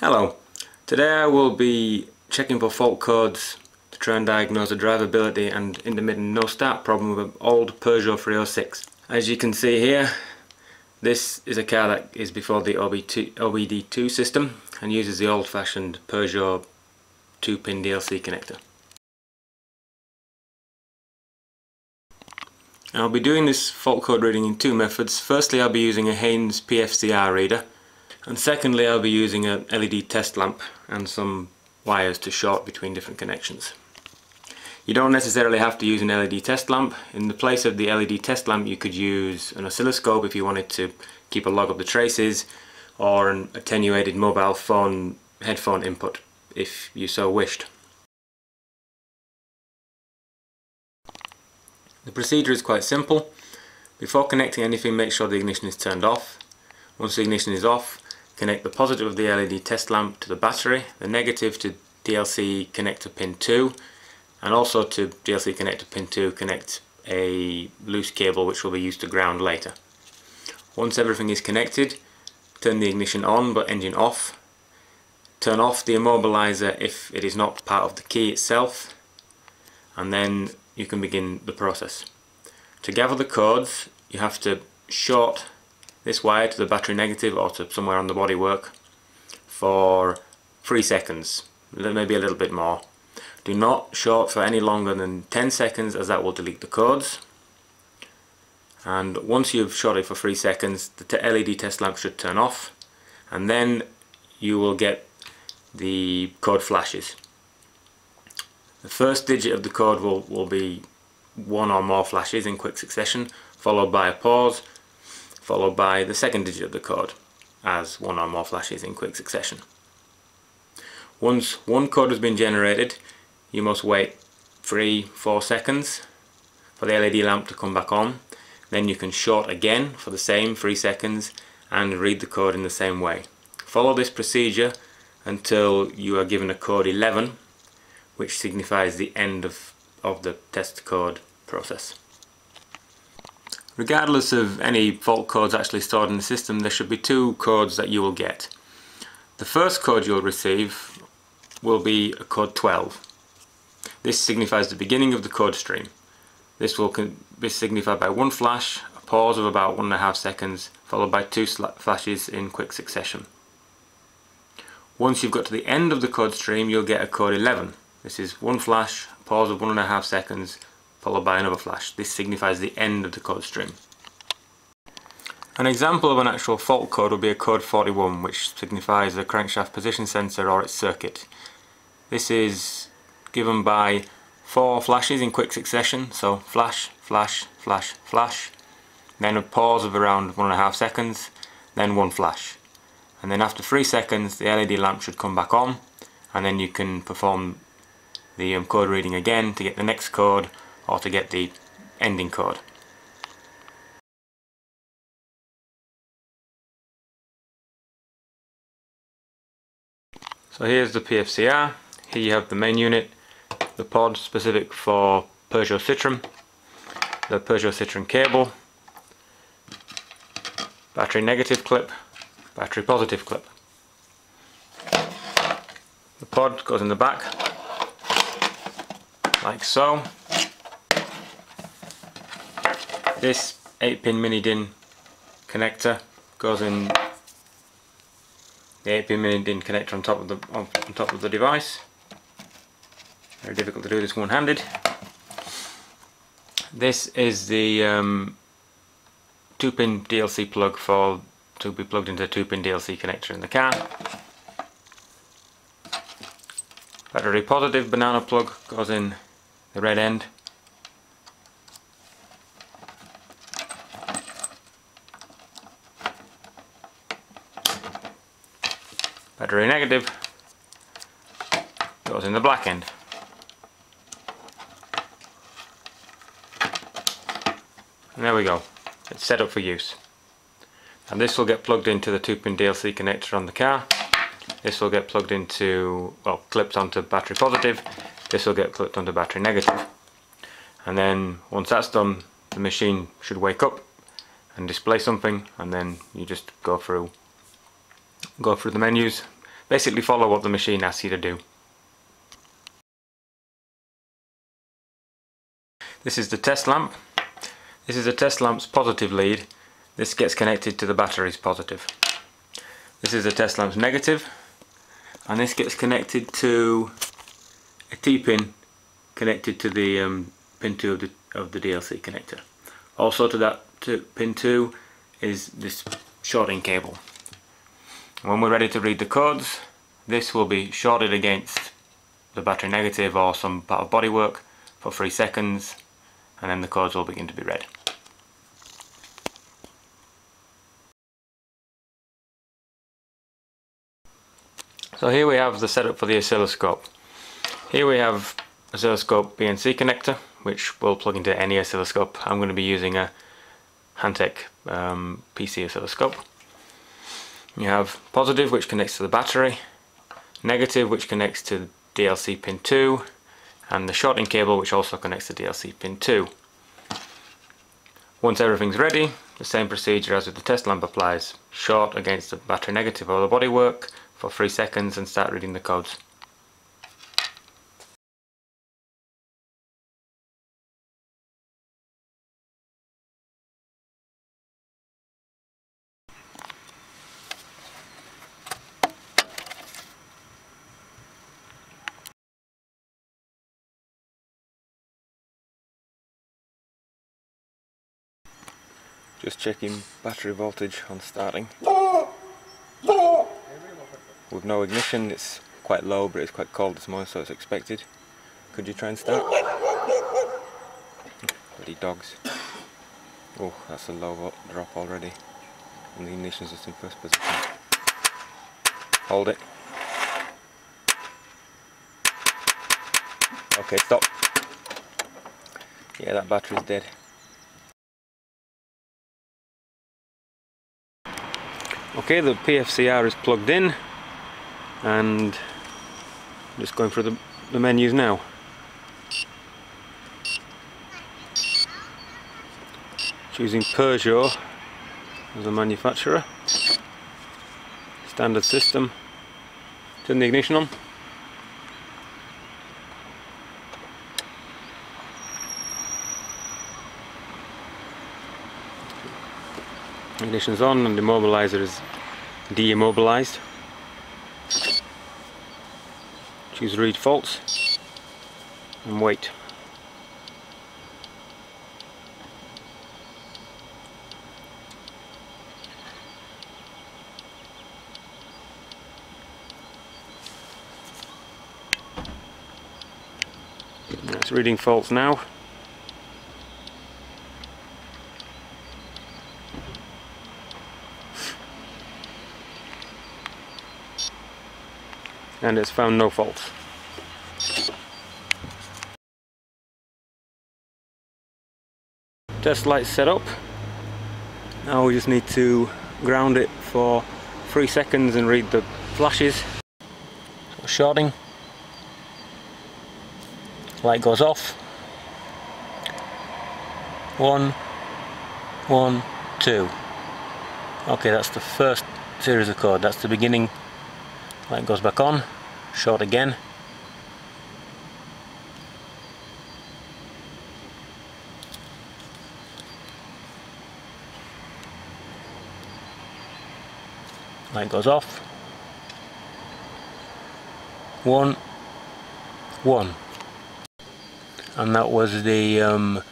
Hello, today I will be checking for fault codes to try and diagnose the drivability and intermittent no start problem with an old Peugeot 306. As you can see here, this is a car that is before the OBD2 system and uses the old fashioned Peugeot 2-pin DLC connector. I'll be doing this fault code reading in two methods. Firstly, I'll be using a Haynes PFCR reader. And secondly, I'll be using a LED test lamp and some wires to short between different connections. You don't necessarily have to use an LED test lamp. In the place of the LED test lamp, you could use an oscilloscope if you wanted to keep a log of the traces, or an attenuated mobile phone headphone input if you so wished. The procedure is quite simple. Before connecting anything, make sure the ignition is turned off. Once the ignition is off, connect the positive of the LED test lamp to the battery, the negative to DLC connector pin 2, and also to DLC connector pin 2 connect a loose cable which will be used to ground later. Once everything is connected, turn the ignition on but engine off. Turn off the immobilizer if it is not part of the key itself, and then you can begin the process. To gather the codes, you have to short this wire to the battery negative or to somewhere on the bodywork for 3 seconds, maybe a little bit more. Do not short for any longer than 10 seconds as that will delete the codes. And once you've shorted for 3 seconds, the LED test lamp should turn off, and then you will get the code flashes. The first digit of the code will be one or more flashes in quick succession, followed by a pause, followed by the second digit of the code as one or more flashes in quick succession. Once one code has been generated, you must wait 3-4 seconds for the LED lamp to come back on. Then you can short again for the same 3 seconds and read the code in the same way. Follow this procedure until you are given a code 11, which signifies the end of the test code process. Regardless of any fault codes actually stored in the system, there should be two codes that you will get. The first code you'll receive will be a code 12. This signifies the beginning of the code stream. This will be signified by one flash, a pause of about 1.5 seconds, followed by 2 flashes in quick succession. Once you've got to the end of the code stream, you'll get a code 11. This is one flash, a pause of 1.5 seconds, followed by another flash. This signifies the end of the code stream. An example of an actual fault code would be a code 41, which signifies the crankshaft position sensor or its circuit. This is given by 4 flashes in quick succession, so flash, flash, flash, flash, then a pause of around 1.5 seconds, then one flash. And then after 3 seconds, the LED lamp should come back on, and then you can perform the code reading again to get the next code, or to get the ending code. So here's the PFCR. Here you have the main unit, the pod specific for Peugeot Citroen, the Peugeot Citroen cable, battery negative clip, battery positive clip. The pod goes in the back, like so. This 8-pin mini DIN connector goes in the 8-pin mini DIN connector on top of the device. Very difficult to do this one-handed. This is the 2-pin DLC plug to be plugged into the 2-pin DLC connector in the car. Battery positive banana plug goes in the red end. Battery negative goes in the black end. And there we go, it's set up for use. And this will get plugged into the 2-pin DLC connector on the car. This will get plugged into, well, clipped onto battery positive. This will get clipped onto battery negative. And then once that's done, the machine should wake up and display something, and then you just go through the menus, basically follow what the machine asks you to do. This is the test lamp. This is the test lamp's positive lead. This gets connected to the battery's positive. This is the test lamp's negative, and this gets connected to a T-pin connected to the pin 2 of the DLC connector. Also to that pin 2 is this shorting cable. When we're ready to read the codes, this will be shorted against the battery negative or some part of bodywork for 3 seconds, and then the codes will begin to be read. So here we have the setup for the oscilloscope. Here we have oscilloscope BNC connector, which will plug into any oscilloscope. I'm going to be using a Hantec PC oscilloscope. You have positive, which connects to the battery, negative, which connects to DLC pin 2, and the shorting cable, which also connects to DLC pin 2. Once everything's ready, the same procedure as with the test lamp applies. Short against the battery negative or the bodywork for 3 seconds and start reading the codes. Just checking battery voltage on starting. With no ignition, it's quite low, but it's quite cold this morning, so it's expected. Could you try and start? Bloody dogs. Oh, that's a low drop already. And the ignition's just in first position. Hold it. Okay, stop. Yeah, that battery's dead. Okay, the PFCR is plugged in, and I'm just going through the menus now. Choosing Peugeot as the manufacturer. Standard system. Turn the ignition on. Ignition's on and the immobilizer is deimmobilized. Choose read faults and wait. That's reading faults now. And it's found no fault. Test lights set up. Now we just need to ground it for 3 seconds and read the flashes. So shorting. Light goes off. 1, 1, 2. Okay, that's the first series of code. That's the beginning. Light goes back on, short again. Light goes off. 1, 1. And that was the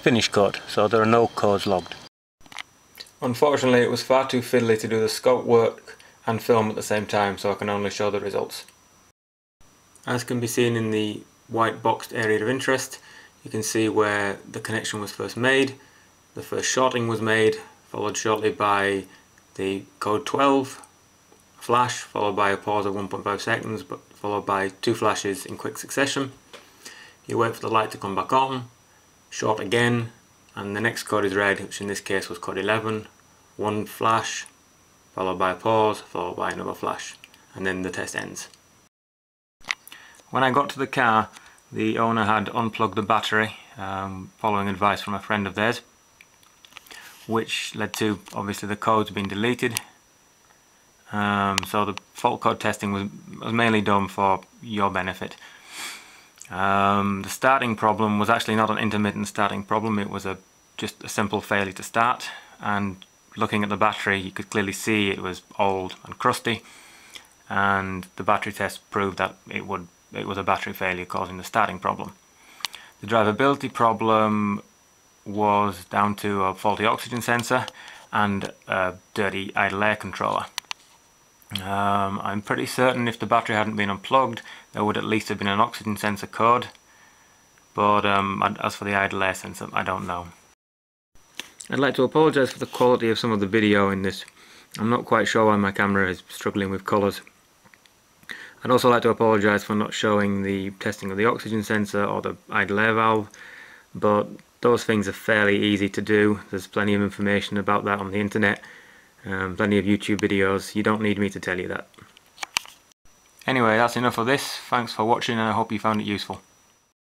finish code, so there are no codes logged. Unfortunately, it was far too fiddly to do the scope work and film at the same time, so I can only show the results. As can be seen in the white boxed area of interest, you can see where the connection was first made, the first shorting was made, followed shortly by the code 12, flash, followed by a pause of 1.5 seconds, but followed by 2 flashes in quick succession. You wait for the light to come back on, short again, and the next code is read, which in this case was code 11, 1 flash, followed by a pause, followed by another flash, and then the test ends. When I got to the car, the owner had unplugged the battery, following advice from a friend of theirs, which led to obviously the codes being deleted, So the fault code testing was mainly done for your benefit. The starting problem was actually not an intermittent starting problem, it was just a simple failure to start, and looking at the battery you could clearly see it was old and crusty, and the battery test proved that it was a battery failure causing the starting problem. The drivability problem was down to a faulty oxygen sensor and a dirty idle air controller. I'm pretty certain if the battery hadn't been unplugged there would at least have been an oxygen sensor code, but as for the idle air sensor, I don't know. I'd like to apologise for the quality of some of the video in this. I'm not quite sure why my camera is struggling with colours. I'd also like to apologise for not showing the testing of the oxygen sensor or the idle air valve, but those things are fairly easy to do. There's plenty of information about that on the internet, plenty of YouTube videos. You don't need me to tell you that. Anyway, that's enough of this. Thanks for watching and I hope you found it useful.